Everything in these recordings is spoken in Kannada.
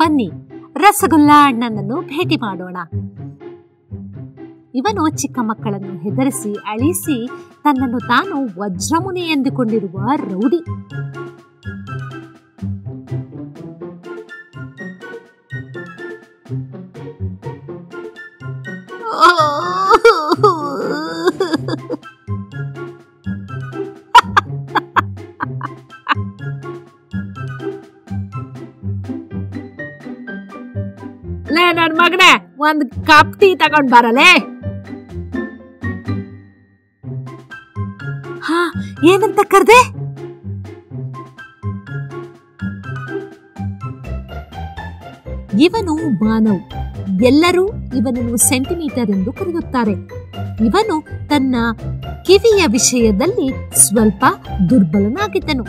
ಬನ್ನಿ ರಸಗುಲ್ಲ ಅಣ್ಣನನ್ನು ಭೇಟಿ ಮಾಡೋಣ. ಇವನು ಚಿಕ್ಕ ಮಕ್ಕಳನ್ನು ಹೆದರಿಸಿ ಅಳಿಸಿ ತನ್ನನ್ನು ತಾನು ವಜ್ರಮುನಿ ಎಂದುಕೊಂಡಿರುವ ರೌಡಿ. ಲೇ ನನ್ನ ಮಗನೇ, ಒಂದು ಕಪ್ ಟೀ ತಗೊಂಡ್ ಬರಲೇ? ಹಾ, ಏನಂತ ಕರ್ದೆ? ಇವನು ಮಾನವ್, ಎಲ್ಲರೂ ಇವನನ್ನು ಸೆಂಟಿಮೀಟರ್ ಎಂದು ಕರೆಯುತ್ತಾರೆ. ಇವನು ತನ್ನ ಕಿವಿಯ ವಿಷಯದಲ್ಲಿ ಸ್ವಲ್ಪ ದುರ್ಬಲನಾಗಿದ್ದನು.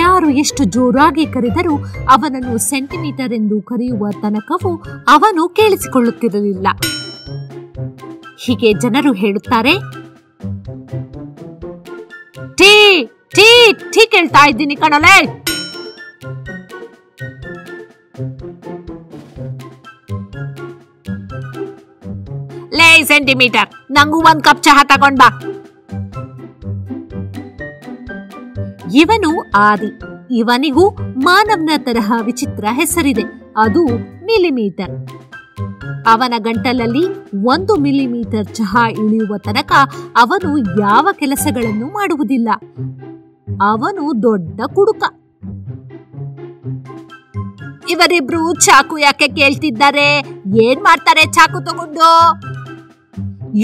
ಯಾರು ಎಷ್ಟು ಜೋರಾಗಿ ಕರೆದರೂ ಅವನನ್ನು ಸೆಂಟಿಮೀಟರ್ ಎಂದು ಕರೆಯುವ ತನಕವೂ ಅವನು ಕೇಳಿಸಿಕೊಳ್ಳುತ್ತಿರಲಿಲ್ಲ. ಹೀಗೆ ಜನರು ಹೇಳುತ್ತಾರೆ, ಟೀ ಟೀ ಟೀ ಕೇಳ್ತಾ ಇದ್ದೀನಿ ಕಣಲೇ. ಲೇ ಸೆಂಟಿಮೀಟರ್, ನಂಗೂ ಒಂದ್ ಕಪ್ ಚಹಾ ತಗೊಂಡ್ ಬಾ. ಇವನು ಆದಿ. ಇವನಿಗೂ ಮಾನವನ ತರಹ ವಿಚಿತ್ರ ಹೆಸರಿದೆ, ಅದು ಮಿಲಿಮೀಟರ್. ಅವನ ಗಂಟಲಲ್ಲಿ 1 ಮಿಲಿಮೀಟರ್ ಚಹಾ ಇಳಿಯುವ ತನಕ ಅವನು ಯಾವ ಕೆಲಸಗಳನ್ನು ಮಾಡುವುದಿಲ್ಲ. ಅವನು ದೊಡ್ಡ ಕುಡುಕ. ಇವರಿಬ್ರು ಚಾಕು ಯಾಕೆ ಕೇಳ್ತಿದ್ದಾರೆ? ಏನ್ ಮಾಡ್ತಾರೆ ಚಾಕು ತಗೊಂಡು?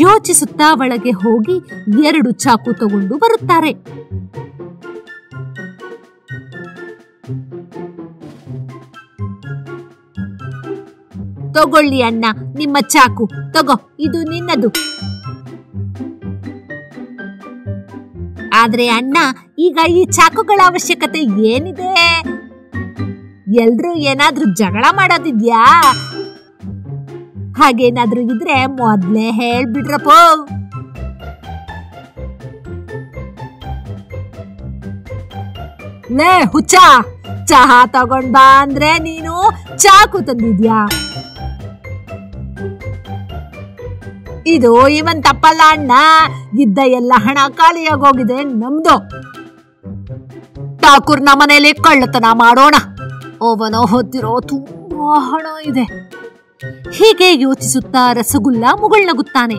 ಯೋಚಿಸುತ್ತಾ ಒಳಗೆ ಹೋಗಿ 2 ಚಾಕು ತಗೊಂಡು ಬರುತ್ತಾರೆ. ತಗೊಳ್ಳಿ ಅಣ್ಣ, ನಿಮ್ಮ ಚಾಕು ತಗೋ, ಇದು ನಿನ್ನದು. ಆದ್ರೆ ಅಣ್ಣ, ಈಗ ಈ ಚಾಕುಗಳ ಅವಶ್ಯಕತೆ ಏನಿದೆ? ಎಲ್ರೂ ಏನಾದ್ರೂ ಜಗಳ ಮಾಡೋದಿದ್ಯಾ? ಹಾಗೇನಾದ್ರೂ ಇದ್ರೆ ಮೊದ್ಲೇ ಹೇಳ್ಬಿಡ್ರಪ್ಪ. ಲೇ ಹುಚ್ಚ, ಚಹಾ ತಗೊಂಡ್ ಬಾ ಅಂದ್ರೆ ನೀನು ಚಾಕು ತಂದಿದ್ಯಾ? ಇದು ಇವನ್ ತಪ್ಪಲ್ಲ ಅಣ್ಣ, ಇದ್ದ ಎಲ್ಲ ಹಣ ಖಾಲಿಯಾಗೋಗಿದೆ ನಮ್ದು. ಠಾಕೂರ್ನ ಮನೆಯಲ್ಲಿ ಕಳ್ಳತನ ಮಾಡೋಣ, ಅವನ ಹೊತ್ತಿರೋ ತುಂಬಾ ಹಣ ಇದೆ. ಹೀಗೆ ಯೋಚಿಸುತ್ತಾ ರಸಗುಲ್ಲ ಮುಗುಳ್ನಗುತ್ತಾನೆ.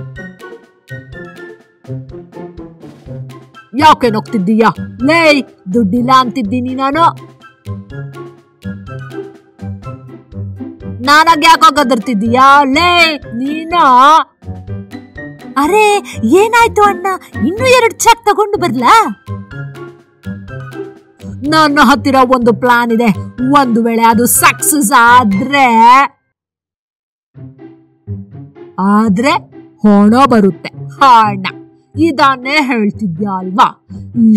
ಯಾಕೆ ನಗ್ತಿದ್ದೀಯಾ? ಲೇ, ದುಡ್ಡಿಲ್ಲ ಅಂತಿದ್ದೀನಿ ನಾನು. ನಾನಾಗ ಯಾಕಾಗದಿರ್ತಿದ್ದೀಯಾ? ಲೇ ನೀನ. ಅರೆ ಏನಾಯ್ತು ಅಣ್ಣ, ಇನ್ನೂ 2 ಚಾಕ್ ತಗೊಂಡು ಬರ್ಲಾ? ನನ್ನ ಹತ್ತಿರ ಒಂದು ಪ್ಲಾನ್ ಇದೆ, ಒಂದು ವೇಳೆ ಅದು ಸಕ್ಸಸ್ ಆದ್ರೆ ಹಣ ಬರುತ್ತೆ. ಹಣ ಇದನ್ನೇ ಹೇಳ್ತಿದ್ಯಾ ಅಲ್ವಾ?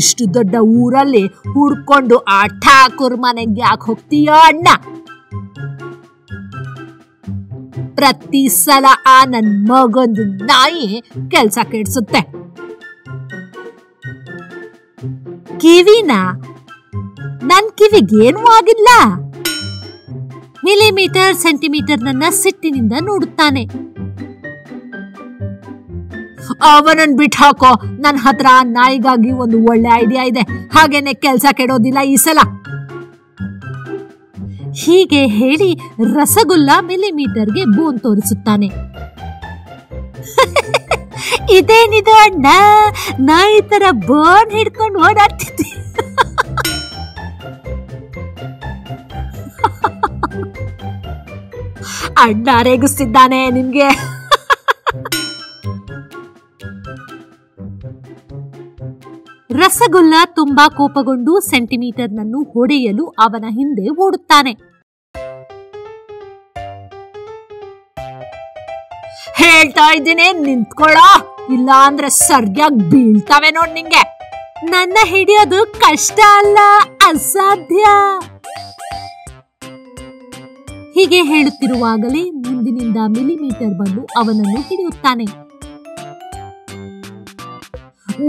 ಇಷ್ಟು ದೊಡ್ಡ ಊರಲ್ಲಿ ಹುಡ್ಕೊಂಡು ಆ ಠಾಕೂರ್ ಮನೆಗೆ ಯಾಕೆ ಹೋಗ್ತೀಯ ಅಣ್ಣ? ಪ್ರತಿ ಸಲ ಆ ನನ್ ಮಗೊಂದು ನಾಯಿ ಕೆಲ್ಸ ಕೆಡ್ಸುತ್ತೆ. ಕಿವಿನ ನನ್ ಕಿವಿಗೇನೂ ಆಗಿಲ್ಲ. ಮಿಲಿಮೀಟರ್ ಸೆಂಟಿಮೀಟರ್ ನನ್ನ ಸಿಟ್ಟಿನಿಂದ ನೋಡುತ್ತಾನೆ. ಅವನನ್ನು ಬಿಟ್ಟಾಕೋ, ನನ್ನ ಹತ್ರ ನಾಯಿಗಾಗಿ ಒಂದು ಒಳ್ಳೆ ಐಡಿಯಾ ಇದೆ, ಹಾಗೇನೆ ಕೆಲಸ ಕೆಡೋದಿಲ್ಲ ಈ ಸಲ. ಹೀಗೆ ಹೇಳಿ ರಸಗುಲ್ಲ ಮಿಲಿಮೀಟರ್ಗೆ ಬೋನ್ ತೋರಿಸುತ್ತಾನೆ. ಇದೇನಿದು ಅಣ್ಣ, ನಾಯಿ ತರ ಬೋನ್ ಹಿಡ್ಕೊಂಡು ಓಡಾಡ್ತಿದ್ದೆ. ಅಣ್ಣ ರೇಗಿಸ್ತಿದ್ದಾನೆ ನಿಮ್ಗೆ. ರಸಗುಲ್ಲ ತುಂಬಾ ಕೋಪಗೊಂಡು ಸೆಂಟಿಮೀಟರ್ನನ್ನು ಹೊಡೆಯಲು ಅವನ ಹಿಂದೆ ಓಡುತ್ತಾನೆ. ಹೇಳ್ತಾ ಇದ್ದೀನಿ ನಿಂತ್ಕೊಳ್ಳ, ಇಲ್ಲ ಅಂದ್ರೆ ಸರಿಯಾಗಿ ಬೀಳ್ತಾವೆ ನೋಡ್ ನಿಂಗೆ. ನನ್ನ ಹಿಡಿಯೋದು ಕಷ್ಟ ಅಲ್ಲ, ಅಸಾಧ್ಯ. ಹೀಗೆ ಹೇಳುತ್ತಿರುವಾಗಲೇ ಮುಂದಿನಿಂದ ಮಿಲಿಮೀಟರ್ ಬಂದು ಅವನನ್ನು ಹಿಡಿಯುತ್ತಾನೆ.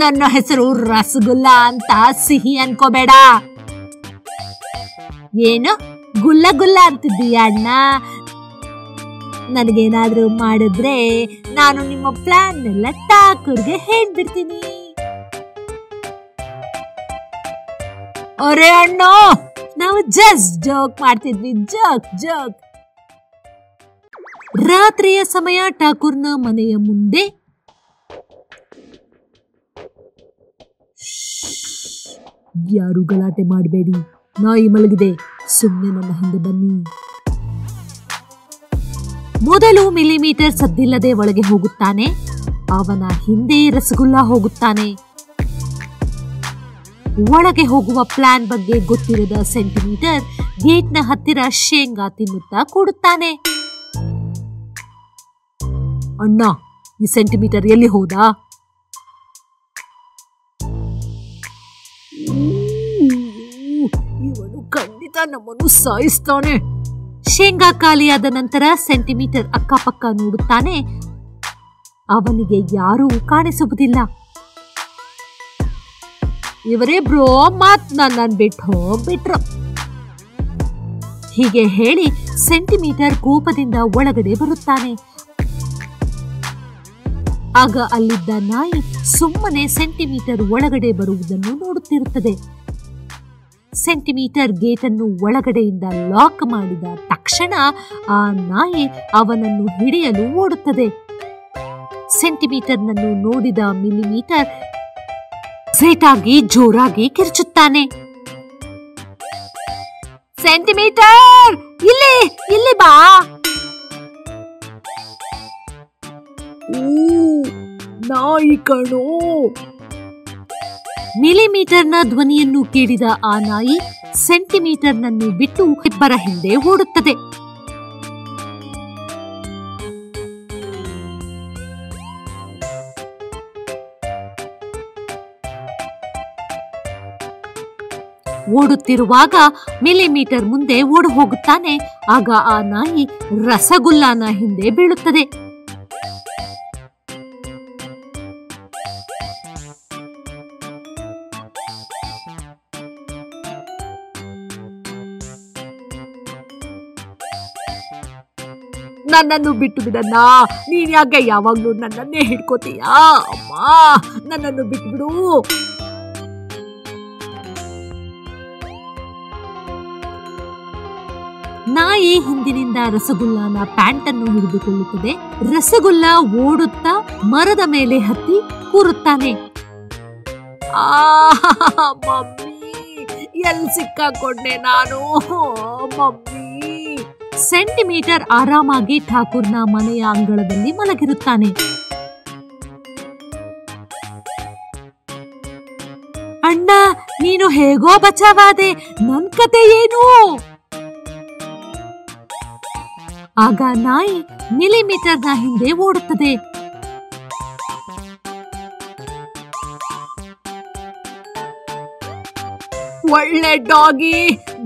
ನನ್ನ ಹೆಸರು ರಸಗುಲ್ಲ ಅಂತ ಸಿಹಿ ಅನ್ಕೋಬೇಡ. ಏನು ಗುಲ್ಲ ಗುಲ್ಲ ಅಂತಿದ್ದೀಯ ಅಣ್ಣ, ನನಗೇನಾದರೂ ಮಾಡಿದ್ರೆ ನಾನು ನಿಮ್ಮ ಪ್ಲಾನ್ ಎಲ್ಲ ಠಾಕೂರ್ಗೆ ಹೇಳ್ಬಿಡ್ತೀನಿ. ಅರೆ ಅಣ್ಣ, ನಾವು ಜಸ್ಟ್ ಜೋಕ್ ಮಾಡ್ತಿದ್ವಿ, ಜೋಕ್ ಜೋಕ್. ರಾತ್ರಿಯ ಸಮಯ ಠಾಕೂರ್ನ ಮನೆಯ ಮುಂದೆ ಯಾರು ಗಲಾಟೆ ಮಾಡಬೇಡಿ, ನಾಯಿ ಮಲಗಿದೆ, ಸುಮ್ಮನೆ ನನ್ನ ಹಿಂದೆ ಬನ್ನಿ. ಮೊದಲು ಮಿಲಿಮೀಟರ್ ಸದ್ದಿಲ್ಲದೆ ಒಳಗೆ ಹೋಗುತ್ತಾನೆ, ಅವನ ಹಿಂದೆ ರಸಗುಲ್ಲ ಹೋಗುತ್ತಾನೆ. ಒಳಗೆ ಹೋಗುವ ಪ್ಲಾನ್ ಬಗ್ಗೆ ಗೊತ್ತಿರದ ಸೆಂಟಿಮೀಟರ್ ಗೇಟ್ನ ಹತ್ತಿರ ಶೇಂಗಾ ತಿನ್ನುತ್ತಾ ಕೂಡುತ್ತಾನೆ. ಅಣ್ಣ, ಈ ಸೆಂಟಿಮೀಟರ್ ಎಲ್ಲಿ ಹೋದಾ? ಇವನು ಖಂಡಿತ ನಮ್ಮನ್ನು ಸಾಯಿಸ್ತಾನೆ. ಶೇಂಗಾ ಖಾಲಿಯಾದ ನಂತರ ಸೆಂಟಿಮೀಟರ್ ಅಕ್ಕಪಕ್ಕ ನೋಡುತ್ತಾನೆ, ಅವನಿಗೆ ಯಾರೂ ಕಾಣಿಸುವುದಿಲ್ಲ. ಇವರಿಬ್ರು ಮಾತ್ ನನ್ನನ್ನು ಬಿಟ್ಟು ಹೋಗ್ಬಿಟ್ರು. ಹೀಗೆ ಹೇಳಿ ಸೆಂಟಿಮೀಟರ್ ಕೋಪದಿಂದ ಒಳಗಡೆ ಬರುತ್ತಾನೆ. ಆಗ ಅಲ್ಲಿದ್ದ ನಾಯಿ ಸುಮ್ಮನೆ ಸೆಂಟಿಮೀಟರ್ ಒಳಗಡೆ ಬರುವುದನ್ನು ನೋಡುತ್ತಿರುತ್ತದೆ. ಸೆಂಟಿಮೀಟರ್ ಗೇಟನ್ನು ಒಳಗಡೆಯಿಂದ ಲಾಕ್ ಮಾಡಿದ ತಕ್ಷಣ ಆ ನಾಯಿ ಅವನನ್ನು ಹಿಡಿಯಲು ಓಡುತ್ತದೆ. ಸೆಂಟಿಮೀಟರ್ನನ್ನು ನೋಡಿದ ಮಿಲಿಮೀಟರ್ ಸೇಟಾಗಿ ಜೋರಾಗಿ ಕಿರ್ಚುತ್ತಾನೆ. ಸೆಂಟಿಮೀಟರ್, ಇಲ್ಲಿ ಇಲ್ಲಿ ಬಾ. ನಾಯಿ ಕಣೋ. ಮಿಲಿಮೀಟರ್ನ ಧ್ವನಿಯನ್ನು ಕೇಳಿದ ಆ ನಾಯಿ ಸೆಂಟಿಮೀಟರ್ನನ್ನು ಬಿಟ್ಟು ಇಬ್ಬರ ಹಿಂದೆ ಓಡುತ್ತದೆ. ಓಡುತ್ತಿರುವಾಗ ಮಿಲಿಮೀಟರ್ ಮುಂದೆ ಓಡು ಹೋಗುತ್ತಾನೆ. ಆಗ ಆ ನಾಯಿ ರಸಗುಲ್ಲಾನ ಹಿಂದೆ ಬೀಳುತ್ತದೆ. ನನ್ನನ್ನು ಬಿಟ್ಟು ಬಿಡಣ್ಣ, ನೀನ್ ಯಾಕೆ ಯಾವಾಗ್ಲೂ ನನ್ನನ್ನೇ ಹಿಡ್ಕೋತೀಯಾ? ಅಮ್ಮ, ನನ್ನನ್ನು ಬಿಟ್ಬಿಡು. ನಾಯಿ ಹಿಂದಿನಿಂದ ರಸಗುಲ್ಲಾನ ಪ್ಯಾಂಟ್ ಅನ್ನು ಹಿಡಿದುಕೊಳ್ಳುತ್ತದೆ. ರಸಗುಲ್ಲ ಓಡುತ್ತಾ ಮರದ ಮೇಲೆ ಹತ್ತಿ ಕೂರುತ್ತಾನೆ. ಆ ಮಮ್ಮಿ, ಎಲ್ಲಿ ಸಿಕ್ಕಾಕೊಂಡೆ ನಾನು ಮಮ್ಮಿ. ಸೆಂಟಿಮೀಟರ್ ಆರಾಮಾಗಿ ಠಾಕೂರ್ನ ಮನೆಯ ಅಂಗಳದಲ್ಲಿ ಮಲಗಿರುತ್ತಾನೆ. ಅಣ್ಣ, ನೀನು ಹೇಗೋ ಬಚಾವಾದೆ, ನನ್ ಕತೆ ಏನು? ಆಗ ನಾಯಿ ಮಿಲಿಮೀಟರ್ನ ಹಿಂದೆ ಓಡುತ್ತದೆ. ಒಳ್ಳೆ ಡಾಗಿ,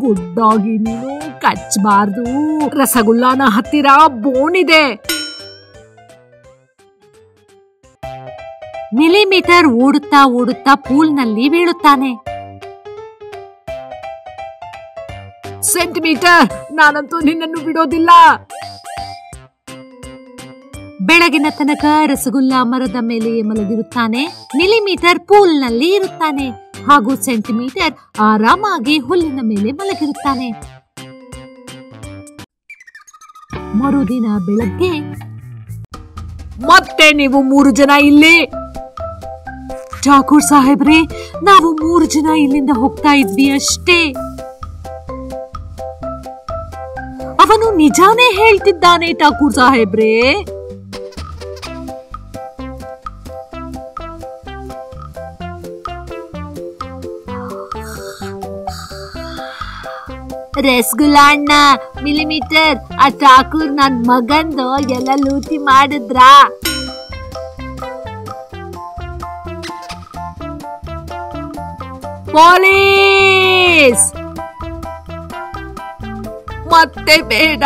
ಗುಡ್ ಡಾಗಿ, ನೀನು ಕಚ್ಚಬಾರ್ದು. ರಸಗುಲ್ಲಾನ ಹತ್ತಿರ ಬೋನಿದೆ. ಮಿಲಿಮೀಟರ್ ಓಡುತ್ತಾ ಓಡುತ್ತಾ ಪೂಲ್ನಲ್ಲಿ ಬೀಳುತ್ತಾನೆ. ಸೆಂಟಿಮೀಟರ್, ನಾನಂತೂ ನಿನ್ನನ್ನು ಬಿಡೋದಿಲ್ಲ. ಬೆಳಗಿನ ತನಕ ರಸಗುಲ್ಲ ಮರದ ಮೇಲೆಯೇ ಮಲಗಿರುತ್ತಾನೆ. ಮಿಲಿಮೀಟರ್ ಪೂಲ್ನಲ್ಲಿ ಇರುತ್ತಾನೆ, ಹಾಗೂ ಸೆಂಟಿಮೀಟರ್ ಆರಾಮಾಗಿ ಹುಲ್ಲಿನ ಮೇಲೆ ಮಲಗಿರುತ್ತಾನೆ. ಮರುದಿನ ಬೆಳಗ್ಗೆ ಮತ್ತೆ ನೀವು ಮೂರು ಜನ ಇಲ್ಲಿ. ಠಾಕೂರ್ ಸಾಹೇಬ್ರೆ, ನಾವು ಮೂರು ಜನ ಇಲ್ಲಿಂದ ಹೋಗ್ತಾ ಇದ್ವಿ ಅಷ್ಟೇ. ಅವನು ನಿಜಾನೇ ಹೇಳ್ತಿದ್ದಾನೆ ಠಾಕೂರ್ ಸಾಹೇಬ್ರೆ. ರಸಗುಲ್ಲ ಅಣ್ಣ, ಮಿಲಿಮೀಟರ್, ಆ ಠಾಕೂರ್ ನನ್ ಮಗಂದು ಎಲ್ಲ ಲೂಟಿ ಮಾಡಿದ್ರ? ಪೊಲೀಸ್, ಮತ್ತೆ ಬೇಡ.